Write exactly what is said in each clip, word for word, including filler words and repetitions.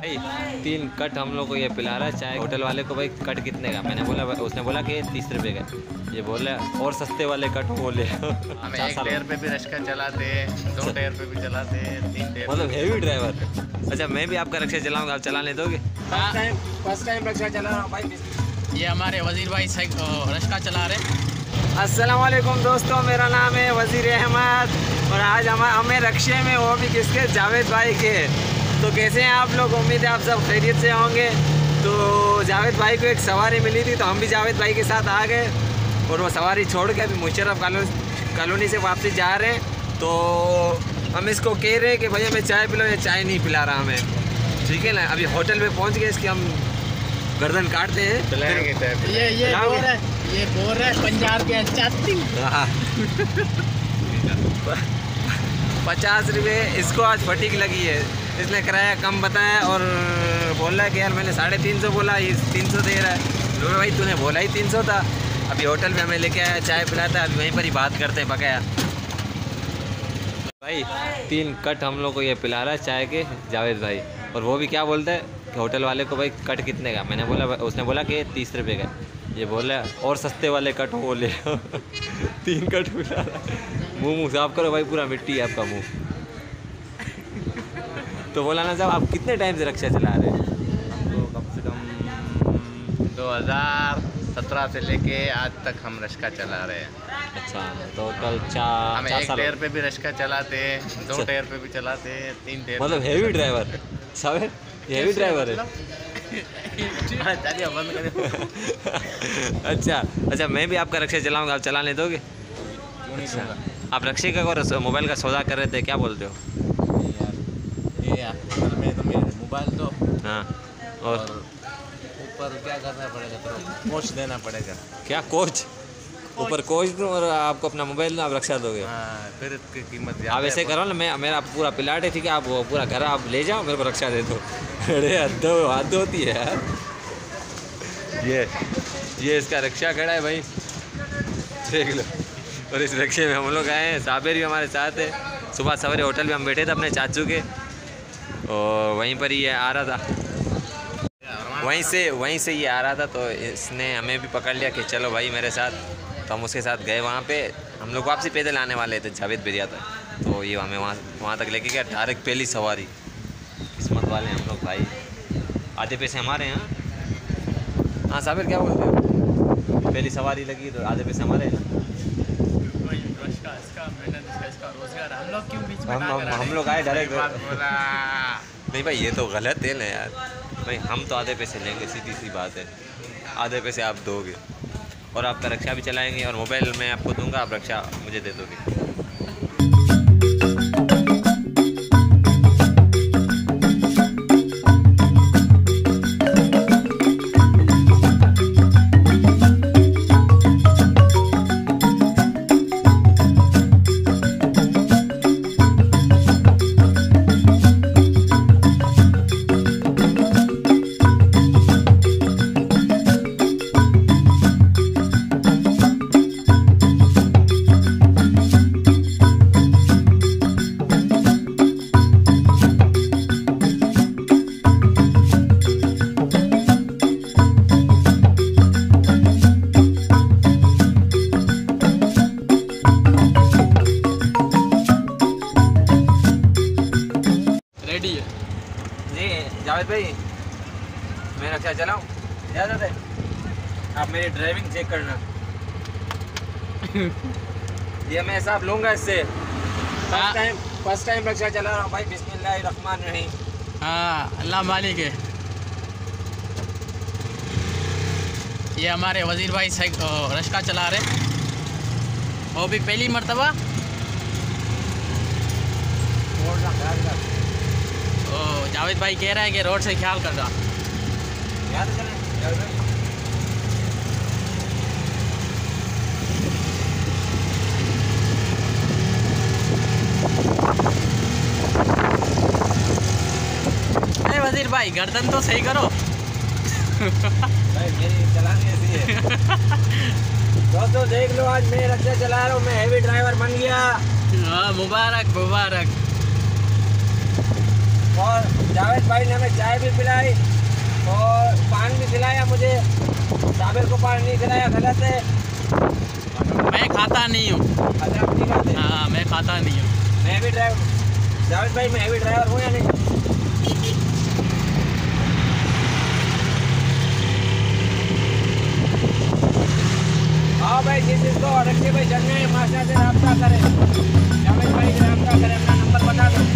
भाई तीन कट हम लोग को ये पिला रहा है चाय। होटल वाले को भाई कट कितने का, मैंने बोला, उसने बोला कि तीस रुपये का। ये बोला और सस्ते वाले कट बोले। एक टेयर पे भी रश का चलाते, दो टेयर पे भी चलाते, तीन टेयर, मतलब हेवी ड्राइवर। अच्छा मैं भी आपका रिक्शा चलाऊंगा, आप चलाने दोगे? फर्स्ट टाइम रिक्शा चला रहा हूँ भाई। ये हमारे वजीर भाई रिक्शा चला रहे। अस्सलाम वालेकुम दोस्तों, मेरा नाम है वजीर अहमद और आज हम हमें रिक्शे में, वो भी किसके, जावेद भाई के। तो कैसे हैं आप लोग, उम्मीद है आप सब खैरियत से होंगे। तो जावेद भाई को एक सवारी मिली थी तो हम भी जावेद भाई के साथ आ गए और वो सवारी छोड़ के अभी मुशरफ कॉलोनी से वापसी जा रहे हैं। तो हम इसको कह रहे हैं कि भैया मैं चाय पिलाऊँ, या चाय नहीं पिला रहा हमें, ठीक है ना। अभी होटल में पहुंच गए, इसकी हम गर्दन काटते हैं। ये ये बोर है, ये बोर है पंजाब के चाची पचास रुपये इसको आज फटीक लगी है, इसने किराया कम बताया और बोल रहा है कि यार मैंने साढ़े तीन सौ बोला, ये तीन सौ दे रहा है। बोले भाई तूने बोला ही तीन सौ था। अभी होटल में हमें लेके आया, चाय पिलाता है, अभी वहीं पर ही बात करते हैं बकाया। भाई तीन कट हम लोग को ये पिला रहा है चाय के जावेद भाई, और वो भी क्या बोलता है कि होटल वाले को भाई कट कितने का, मैंने बोला, उसने बोला कि तीस रुपये का। ये बोला और सस्ते वाले कट बोले। तीन कट पिला रहा। मुँह मुँह साफ करो भाई, पूरा मिट्टी है आपका मुँह। तो बोला ना साहब, आप कितने टाइम से रिक्शा चला रहे हैं? तो कम से कम दो हज़ार सत्रह से लेके आज तक हम रिक्शा चला रहे हैं। अच्छा, तो कल चार हम एक टेयर पे भी रिक्शा चलाते, दो टेयर पे भी चलाते, तीन टेयर, मतलब हेवी ड्राइवर सब है, हेवी ड्राइवर है। अच्छा अच्छा मैं भी आपका रिक्शा चलाऊँगा, आप चलाने दोगे? आप रक्षी का और मोबाइल का सौदा कर रहे थे, क्या बोलते हो? यार यार मैं तो मेरे मोबाइल तो हाँ, और ऊपर क्या करना पड़ेगा, तो कोच देना पड़ेगा। क्या कोच? ऊपर कोच दूँ और आपको अपना मोबाइल, आप रक्षा दोगे? हाँ, फिर इसकी कीमत आप ऐसे करो ना, मैं मेरा पूरा प्लाट है, ठीक है, आप पूरा घर आप ले जाओ, मेरे को रक्षा दे दो। अरे दो हाथ होती है यार। ये ये इसका रक्षा खड़ा है भाई, देख लो। और इस रिक्शे में हम लोग आए हैं, साबिर भी हमारे साथ है। सुबह सवेरे होटल में हम बैठे थे अपने चाचू के, और वहीं पर ये आ रहा था, वहीं से वहीं से ये आ रहा था। तो इसने हमें भी पकड़ लिया कि चलो भाई मेरे साथ, तो हम उसके साथ गए वहाँ पे। हम लोग वापसी पैदल आने वाले थे जावेद बेरिया तक, तो ये हमें वहाँ वहाँ तक लेके गया डायरेक्ट, पहली सवारी। किस्मत वाले हम लोग भाई, आधे पैसे हमारे हैं। हाँ साबिर क्या बोलते हो, पहली सवारी लगी तो आधे पैसे हमारे हैं ना। हम लोग क्यों बीच में हम, हम, हम लोग आए डायरेक्ट। नहीं भाई ये तो गलत है ना यार, भाई हम तो आधे पैसे लेंगे, सीधी सी बात है। आधे पैसे आप दोगे और आपका रिक्शा भी चलाएंगे, और मोबाइल मैं आपको दूंगा, आप रिक्शा मुझे दे दोगे। भाई मैं रिक्शा चलाऊँ, याद है आप मेरी ड्राइविंग चेक करना। ये मैं हिसाब लूँगा इससे। First time first time rickshaw चला रहा हूँ भाई, बिस्मिल्लाहिर्रहमानिर्रहीम। हाँ, अल्लाह मालिक है। ये हमारे वजीर भाई रिक्शा चला रहे, वो भी पहली मरतबा। ओ, जावेद भाई कह रहे हैं कि रोड से ख्याल कर रहा। याद चले अरे वजीर भाई गर्दन तो सही करो। भाई मेरी चलानी ऐसी है। दोस्तों देख लो, आज मैं रिक्शा चला रहा हूँ, मैं हेवी ड्राइवर बन गया। हाँ मुबारक मुबारक। और जावेद भाई ने हमें चाय भी पिलाई और पान भी खिलाया मुझे। साबिर को पान नहीं खिलाया, गलत है, मैं खाता नहीं हूँ। अच्छा आप नहीं खाते? हाँ मैं खाता नहीं हूँ। मैं भी ड्राइवर, जावेद भाई मैं भी ड्राइवर हूँ या नहीं? हाँ भाई जिस जिसको ऑर्डर किए भाई जल्दी में मास्टर से रब्ता करें, जावेद भाई से रब्ता करें, अपना नंबर बता दो।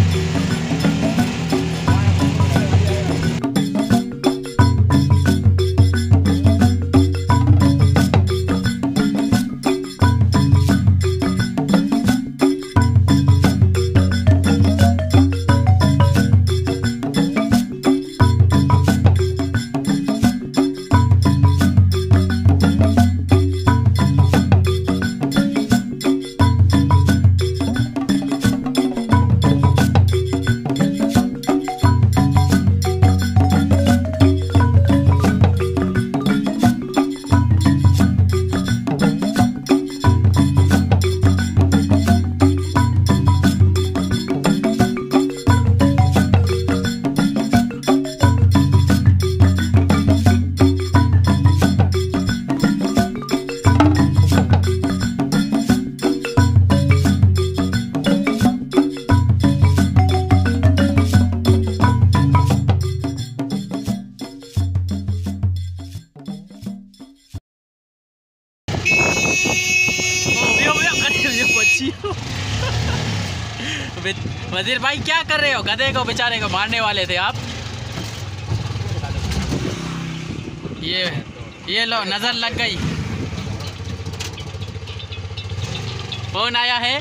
वजीर भाई क्या कर रहे हो? गधे को बेचारे को मारने वाले थे आप। ये ये लो नजर लग गई। फोन आया है।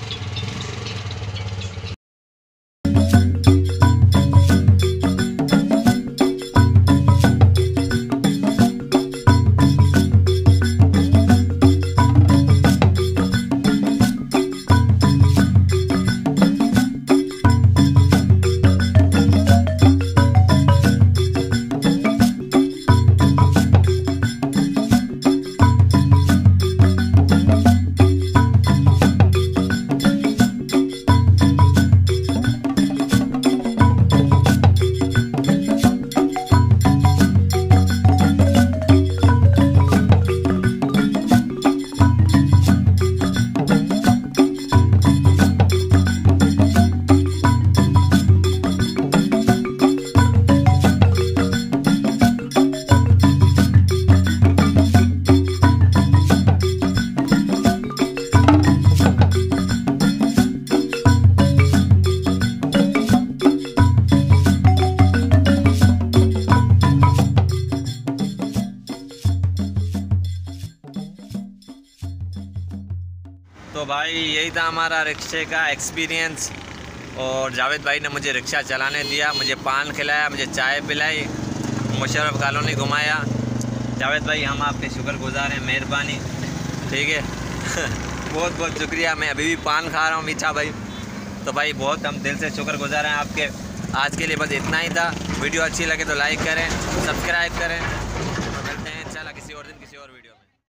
तो भाई यही था हमारा रिक्शे का एक्सपीरियंस। और जावेद भाई ने मुझे रिक्शा चलाने दिया, मुझे पान खिलाया, मुझे चाय पिलाई, मुशर्रफ कॉलोनी घुमाया। जावेद भाई हम आपके शुक्रगुजार हैं, मेहरबानी, ठीक है। बहुत बहुत शुक्रिया। मैं अभी भी पान खा रहा हूँ मीठा भाई। तो भाई बहुत हम दिल से शुक्रगुजार हैं आपके। आज के लिए बस इतना ही था। वीडियो अच्छी लगे तो लाइक करें, सब्सक्राइब करें।